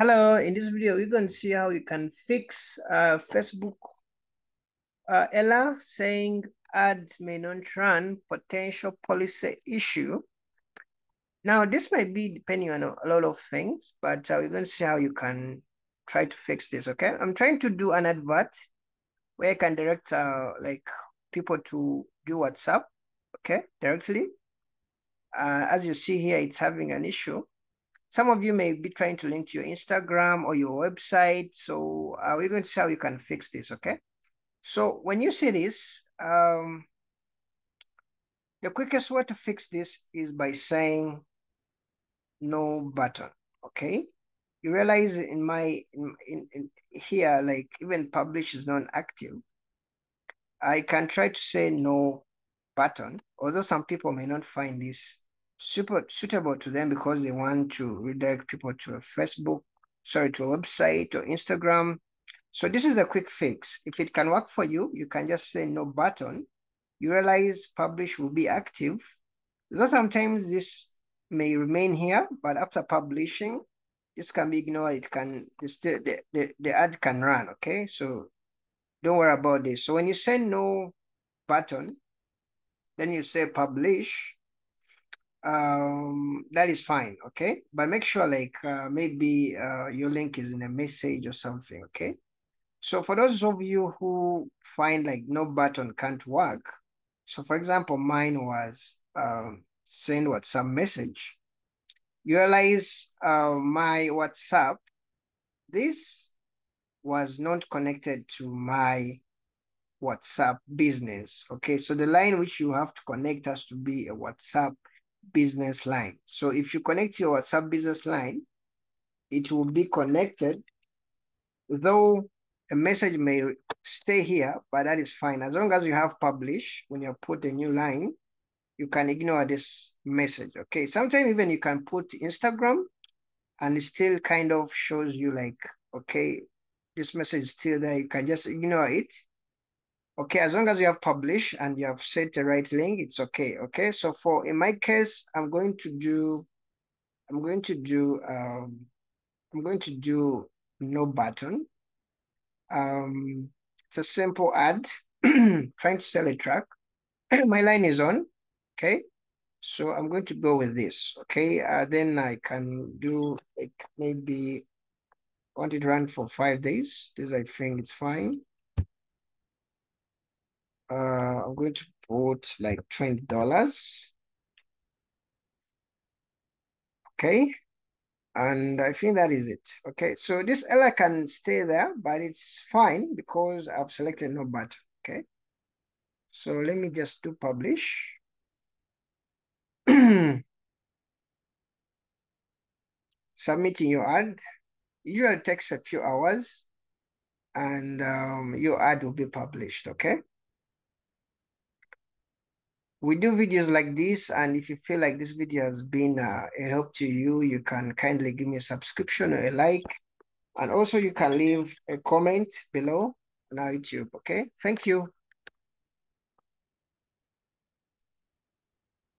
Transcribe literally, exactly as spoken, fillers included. Hello, in this video, we're going to see how you can fix uh, Facebook uh, error saying ad may not run, potential policy issue. Now, this might be depending on a lot of things, but uh, we're going to see how you can try to fix this, okay? I'm trying to do an advert where I can direct uh, like people to do WhatsApp, okay, directly. Uh, as you see here, it's having an issue. Some of you may be trying to link to your Instagram or your website. So uh, we're going to see how you can fix this, okay? So when you see this, um, the quickest way to fix this is by saying no button, okay? You realize in my, in, in, in here, like even publish is not active. I can try to say no button, although some people may not find this super suitable to them because they want to redirect people to a Facebook, sorry, to a website or Instagram. So this is a quick fix. If it can work for you, you can just say no button. You realize publish will be active. Though sometimes this may remain here, but after publishing, this can be ignored. It can, the, the, the ad can run, okay? So don't worry about this. So when you say no button, then you say publish, um that is fine, okay? But make sure like uh, maybe uh, your link is in a message or something, okay? So for those of you who find like no button can't work, so for example mine was um send WhatsApp message. You realize uh, my WhatsApp, this was not connected to my WhatsApp business, okay? So the line which you have to connect has to be a WhatsApp business line. So if you connect your WhatsApp business line, it will be connected, though a message may stay here, but that is fine. As long as you have publish, when you put a new line, you can ignore this message, okay? Sometimes even you can put Instagram and it still kind of shows you like, okay, this message is still there. You can just ignore it. Okay, as long as you have published and you have set the right link, it's okay, okay? So for, in my case, I'm going to do, I'm going to do, um, I'm going to do no button. Um, it's a simple ad, trying to sell a track. My line is on, okay? So I'm going to go with this, okay? Uh, then I can do like maybe, I want it run for five days. This I think it's fine. Uh, I'm going to put like twenty dollars. Okay. And I think that is it. Okay. So this error can stay there, but it's fine because I've selected no button. Okay. So let me just do publish. Submitting your ad. Usually takes a few hours and um, your ad will be published. Okay. We do videos like this, and if you feel like this video has been uh, a help to you, you can kindly give me a subscription or a like, and also you can leave a comment below on our YouTube, okay? Thank you.